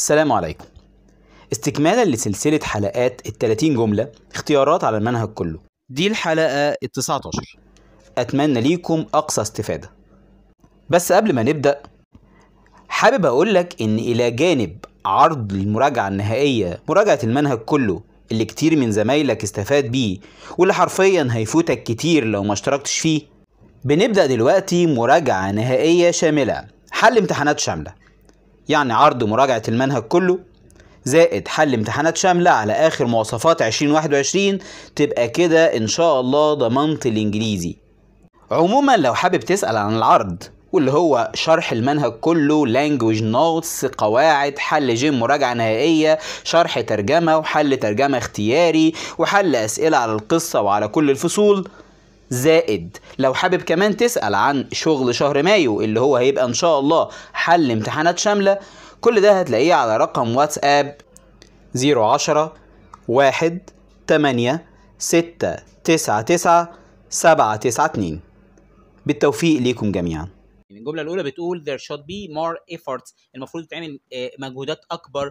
السلام عليكم. استكمالا لسلسلة حلقات 30 جملة اختيارات على المنهج كله، دي الحلقة 19. أتمنى ليكم أقصى استفادة. بس قبل ما نبدأ حابب أقولك إن إلى جانب عرض المراجعة النهائية، مراجعة المنهج كله اللي كتير من زمايلك استفاد بيه واللي حرفيا هيفوتك كتير لو ما اشتركتش فيه، بنبدأ دلوقتي مراجعة نهائية شاملة، حل امتحانات شاملة. يعني عرض مراجعة المنهج كله زائد حل امتحانات شاملة على آخر مواصفات 2021، تبقى كده إن شاء الله ضمنت الإنجليزي. عموما لو حابب تسأل عن العرض واللي هو شرح المنهج كله، language notes، قواعد، حل جيم مراجعة نهائية، شرح ترجمة وحل ترجمة اختياري وحل أسئلة على القصة وعلى كل الفصول، زائد لو حابب كمان تسأل عن شغل شهر مايو اللي هو هيبقى إن شاء الله حل امتحانات شاملة، كل ده هتلاقيه على رقم واتساب 010 186 99 792. بالتوفيق ليكم جميعا. الجملة الأولى بتقول there should be more efforts، المفروض تعمل مجهودات أكبر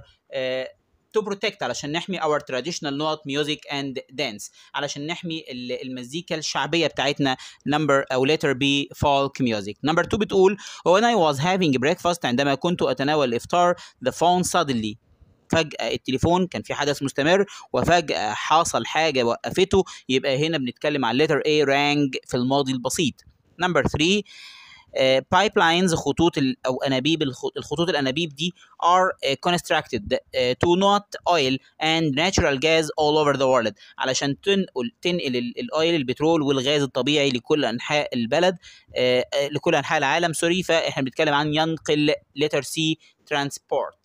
to protect، علشان نحمي our traditional note music and dance، علشان نحمي المزيكا الشعبية بتاعتنا. number أو letter B folk music. number 2 بتقول when I was having breakfast، عندما كنت أتناول الإفطار، the phone suddenly، فجأة التليفون، كان في حدث مستمر وفجأة حصل حاجة وقفته، يبقى هنا بنتكلم على letter A rang في الماضي البسيط. number 3 pipelines، خطوط أو أنابيب، الخطوط الأنابيب دي are constructed to not oil and natural gas all over the world، علشان تنقل الأويل، البترول والغاز الطبيعي لكل أنحاء البلد، لكل أنحاء العالم، سوري. فإحنا بنتكلم عن ينقل letter C transport.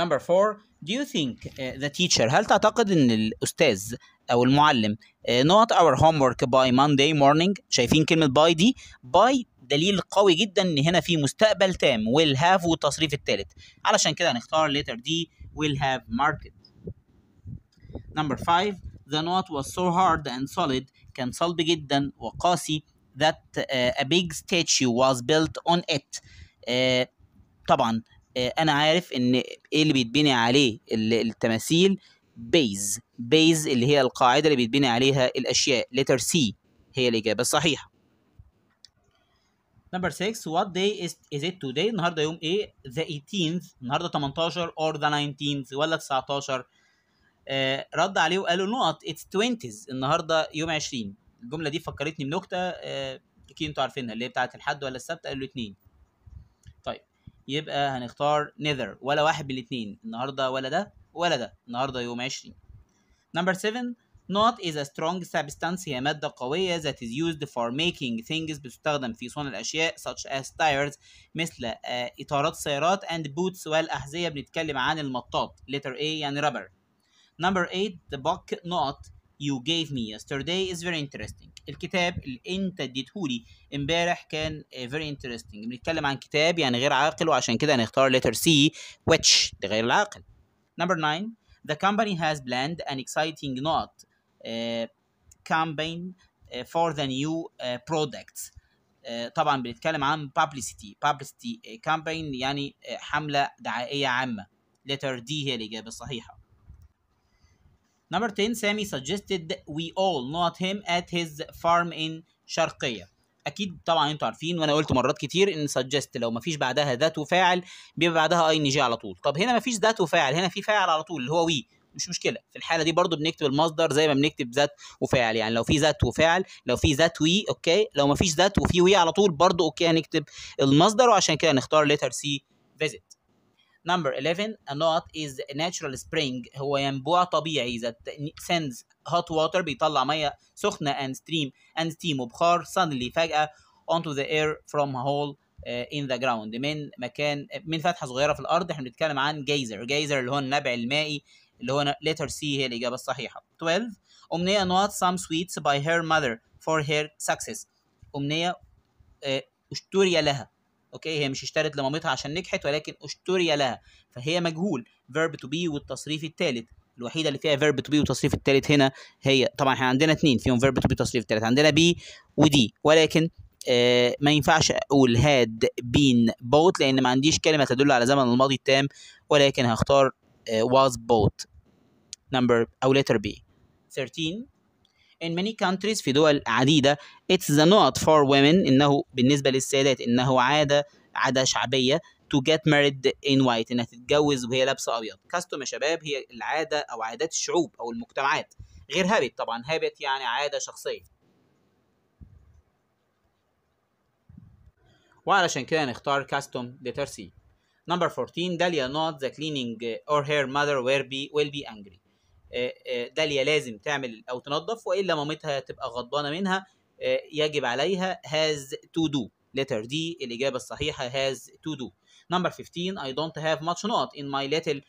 number 4 do you think the teacher، هل تعتقد إن الأستاذ أو المعلم not our homework by Monday morning، شايفين كلمة by دي، by دليل قوي جدا إن هنا في مستقبل تام، will have والتصريف الثالث، علشان كده هنختار letter D will have market. number 5 the note was so hard and solid، كان صلب جدا وقاسي، that a big statue was built on it، طبعا أنا عارف إن إيه اللي بيتبني عليه التماثيل، بيز اللي هي القاعدة اللي بيتبني عليها الأشياء، letter C هي الإجابة الصحيحة. number 6 what day is it today، النهاردة يوم إيه، the 18th، النهاردة 18 or the 19th ولا 19، رد عليه وقالوا نقط it's 20th، النهاردة يوم 20. الجملة دي فكرتني بنكتة أكيد أنتوا عارفينها اللي هي بتاعت الحد ولا السبت، قالوا الاثنين. طيب يبقى هنختار neither، ولا واحد من الاثنين، النهاردة ولا ده ولا ده، النهارده يوم 20. number 7 not is a strong substance، هي مادة قوية that is used for making things، بتستخدم في صنع الأشياء such as tires، مثل إطارات السيارات، and boots والأحذية، بنتكلم عن المطاط، letter A يعني rubber. number 8 the book not you gave me yesterday is very interesting، الكتاب اللي أنت اديتهولي امبارح كان very interesting، بنتكلم عن كتاب يعني غير عاقل، وعشان كده هنختار letter C which ده غير العاقل. Number 9 the company has planned an exciting not campaign for the new products، طبعا بنتكلم عن publicity campaign يعني حملة دعائية عامة، letter D هي الإجابة الصحيحة. number 10 Sammy suggested we all not him at his farm in شرقية، أكيد طبعا أنتوا عارفين وأنا قلت مرات كتير إن suggest لو مفيش بعدها ذات وفاعل بيبقى بعدها ING على طول. طب هنا مفيش ذات وفاعل، هنا في فاعل على طول اللي هو وي، مش مشكلة. في الحالة دي برضو بنكتب المصدر زي ما بنكتب ذات وفاعل، يعني لو في ذات وفاعل، لو في ذات وي أوكي، لو مفيش ذات وفي وي على طول برضو أوكي هنكتب المصدر، وعشان كده نختار letter C visit. number 11 a knot is a natural spring، هو ينبوع طبيعي that sends hot water، بيطلع ميه سخنه and steam وبخار suddenly فجأة onto the air from a hole in the ground، من فتحة صغيرة في الأرض، احنا بنتكلم عن geyser اللي هو النبع المائي، اللي هو letter C هي الإجابة الصحيحة. 12 أمنية not some sweets by her mother for her success، أمنية اشتري لها، اوكي هي مش اشترت لمامتها عشان نجحت، ولكن اشتري لها، فهي مجهول verb to be والتصريف الثالث، الوحيده اللي فيها verb to be والتصريف الثالث هنا هي، طبعا احنا عندنا اثنين فيهم verb to be والتصريف الثالث، عندنا B وD، ولكن ما ينفعش اقول هاد بين بوت لان ما عنديش كلمه تدل على زمن الماضي التام، ولكن هختار was bought. number او letter B. 13 in many countries في دول عديده it's the not for women انه بالنسبه للسيدات انه عاده شعبيه to get married in white انها تتجوز وهي لابسه ابيض. custom يا شباب هي العاده او عادات الشعوب او المجتمعات، غير habit طبعا. habit يعني عاده شخصيه، وعلشان كده نختار custom letter C. number 14 داليا not the cleaning or her mother will be angry. داليا لازم تعمل أو تنظف وإلا مامتها تبقى غضبانة منها، يجب عليها has to do. letter D الإجابة الصحيحة has to do. number 15 I don't have much not in my little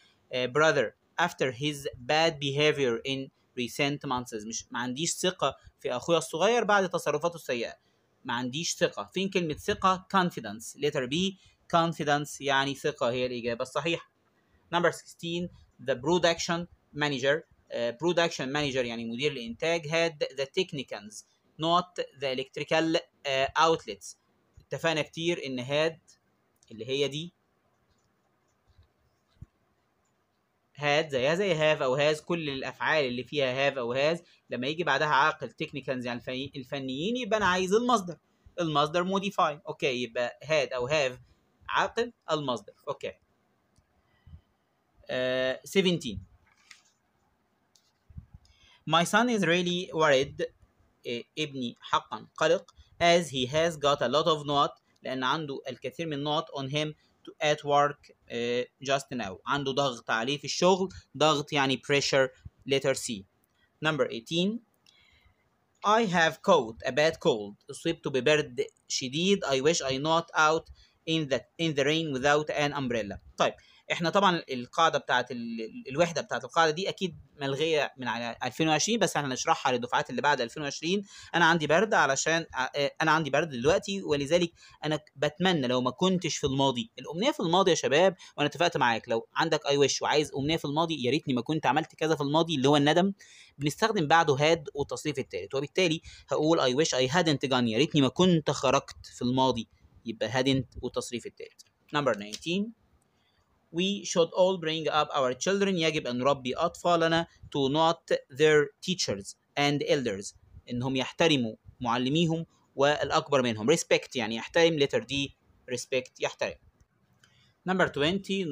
brother after his bad behavior in recent months. مش ما عنديش ثقة في أخويا الصغير بعد تصرفاته السيئة. ما عنديش ثقة، فين كلمة ثقة؟ confidence. letter B confidence يعني ثقة، هي الإجابة الصحيحة. number 16 the production manager production manager يعني مدير الإنتاج had the technicians not the electrical outlets. اتفقنا كتير إن had اللي هي دي had زي have أو has، كل الأفعال اللي فيها have أو has لما يجي بعدها عاقل technicians يعني الفنيين يبقى أنا عايز المصدر modify. أوكي يبقى had أو have عاقل المصدر. أوكي 17 My son is really worried. ابني حقا قلق as he has got a lot of not لأن عنده الكثير من not on him at work just now. عنده ضغط عليه في الشغل، ضغط يعني pressure. letter C. number 18 I have caught a bad cold. أصبت ببرد شديد. I wish I not out in the rain without an umbrella. طيب احنا طبعا القاعده بتاعه الوحده بتاعه القاعده دي اكيد ملغيه من على 2020، بس احنا هنشرحها للدفعات اللي بعد 2020. انا عندي برد علشان انا عندي برد دلوقتي، ولذلك انا بتمنى لو ما كنتش في الماضي. الامنيه في الماضي يا شباب، وانا اتفقت معاك لو عندك اي وش وعايز امنيه في الماضي، يا ريتني ما كنت عملت كذا في الماضي اللي هو الندم، بنستخدم بعده هاد والتصريف الثالث، وبالتالي هقول اي وش اي هادنت جان، يا ريتني ما كنت خرجت في الماضي، يبقى هادنت والتصريف الثالث. نمبر 19 We should all bring up our children. يجب أن نربي أطفالنا to not their teachers and elders. إنهم يحترموا معلميهم والأكبر منهم. Respect يعني يحترم. letter D respect يحترم. Number 20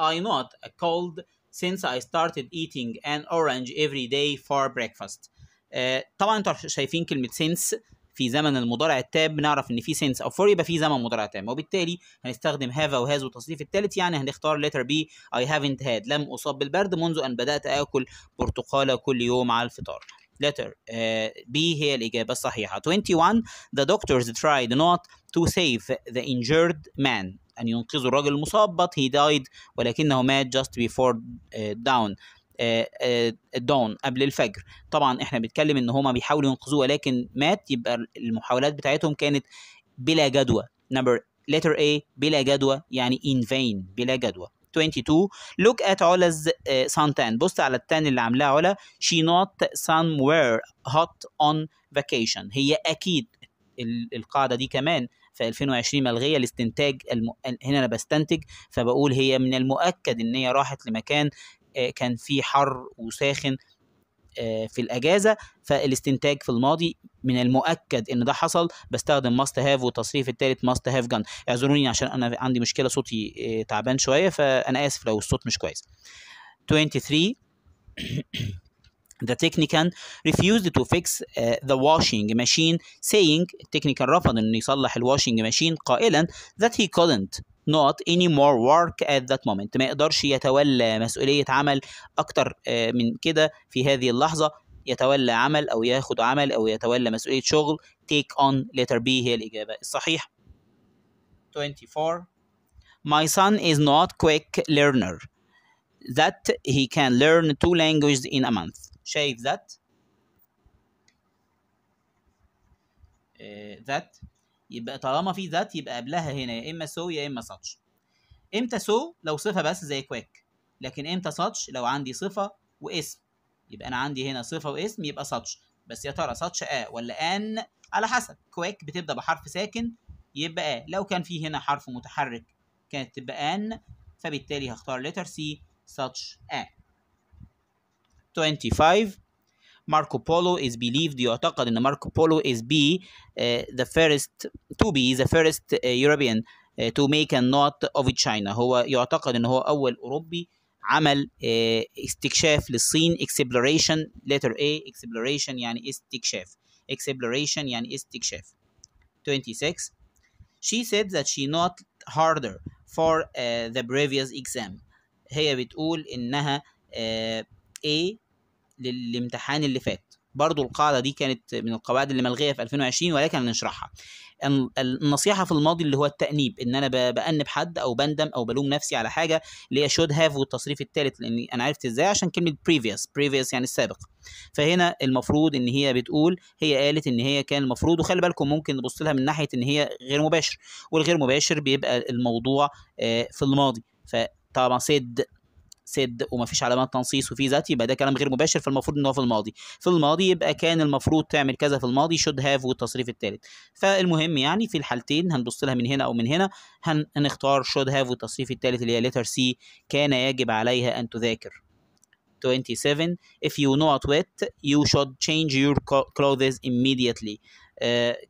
I not a cold since I started eating an orange every day for breakfast. طبعا أنتوا شايفين كلمة since في زمن المضارع التام، بنعرف ان في سنس او فور يبقى في زمن مضارع تام، وبالتالي هنستخدم هاف او هاز والتصريف الثالث، يعني هنختار لتر بي I haven't had. لم اصاب بالبرد منذ ان بدات اكل برتقاله كل يوم على الفطار. لتر بي هي الاجابه الصحيحه. 21 The doctors tried not to save the injured man. ان ينقذوا الرجل المصاب but he died ولكنه مات just before dawn. الدون قبل الفجر. طبعا احنا بنتكلم ان هما بيحاولوا ينقذوه ولكن مات، يبقى المحاولات بتاعتهم كانت بلا جدوى. نمبر letter A بلا جدوى يعني in vain بلا جدوى. 22 look at علا's suntan. بص على التان اللي عاملاها علا. she not somewhere hot on vacation. هي اكيد القاعده دي كمان في 2020 ملغيه لاستنتاج هنا انا بستنتج، فبقول هي من المؤكد ان هي راحت لمكان كان في حر وساخن في الأجازة، فالاستنتاج في الماضي من المؤكد إن ده حصل. بستخدم must have والتصريف الثالث must have gone. اعذروني عشان أنا عندي مشكلة صوتي تعبان شوية، فأنا آسف لو الصوت مش كويس. 23 The technician refused to fix the washing machine saying التكنيكان رفض إنه يصلح الواشنج ماشين قائلا that he couldn't not any more work at that moment. ما يقدرش يتولى مسؤولية عمل أكتر من كده في هذه اللحظة. يتولى عمل أو ياخد عمل أو يتولى مسؤولية شغل. take on letter B هي الإجابة الصحيحة. 24 My son is not quick learner that he can learn 2 languages in a month. شايف that that يبقى طالما في ذات يبقى قبلها هنا يا اما سو يا اما ساتش. امتى سو؟ لو صفه بس زي كويك، لكن امتى ساتش؟ لو عندي صفه واسم. يبقى انا عندي هنا صفه واسم يبقى ساتش، بس يا ترى ساتش ولا ان على حسب. كويك بتبدأ بحرف ساكن يبقى لو كان فيه هنا حرف متحرك كانت تبقى ان، فبالتالي هختار letter C such as. 25 ماركو بولو is believed يعتقد ان ماركو بولو is the first European to make a note of China. هو يعتقد ان هو اول اوروبي عمل استكشاف للصين. exploration letter A exploration يعني استكشاف. exploration يعني استكشاف. 26 she said that she not harder for the previous exam. هي بتقول انها A للامتحان اللي فات. برضو القاعدة دي كانت من القواعد اللي ملغية في 2020 ولكن هنشرحها. النصيحة في الماضي اللي هو التأنيب، ان انا بأنب حد او بندم او بلوم نفسي على حاجة اللي هي should have والتصريف الثالث، لان انا عرفت ازاي عشان كلمة previous يعني السابق. فهنا المفروض ان هي بتقول، هي قالت ان هي كان المفروض، وخلي بالكم ممكن نبص لها من ناحية ان هي غير مباشر، والغير مباشر بيبقى الموضوع في الماضي. فطبعا سد ومفيش علامات تنصيص وفي ذات، يبقى ده كلام غير مباشر، فالمفروض ان هو في الماضي. في الماضي يبقى كان المفروض تعمل كذا في الماضي، should have والتصريف الثالث. فالمهم يعني في الحالتين هنبص لها من هنا او من هنا، هنختار should have والتصريف الثالث اللي هي letter C. كان يجب عليها ان تذاكر. 27 if you not wet you should change your clothes immediately.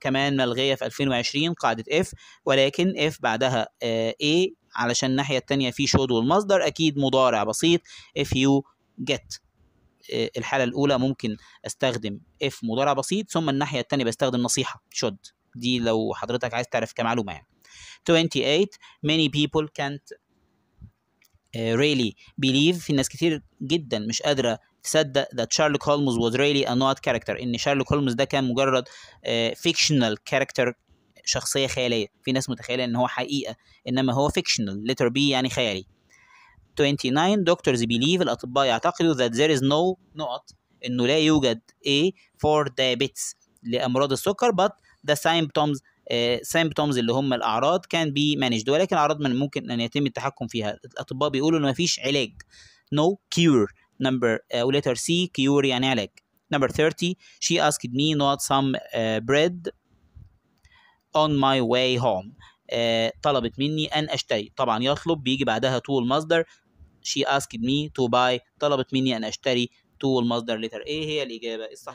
كمان ملغية في 2020 قاعدة F، ولكن F بعدها A علشان الناحية التانية في should والمصدر أكيد مضارع بسيط if you get. الحالة الأولى ممكن أستخدم if مضارع بسيط، ثم الناحية التانية بستخدم نصيحة should، دي لو حضرتك عايز تعرف كمعلومة يعني. 28 many people can't really believe. في ناس كتير جدا مش قادرة تصدق that Sherlock Holmes was really a not character، إن شارلوك هولمز ده كان مجرد fictional character، شخصية خيالية. في ناس متخيلة ان هو حقيقة انما هو fictional، letter B يعني خيالي. 29 doctors believe الأطباء يعتقدوا that there is not انه لا يوجد A for diabetes لأمراض السكر but the symptoms اللي هم الأعراض can be managed، ولكن أعراض من ممكن ان يتم التحكم فيها. الأطباء بيقولوا انه مفيش علاج، no cure. number letter C cure يعني علاج. number 30 she asked me not some bread on my way home. طلبت مني أن أشتري. طبعا يطلب بيجي بعدها to المصدر. she asked me to buy. طلبت مني أن أشتري to المصدر letter A هي الإجابة الصحيحة.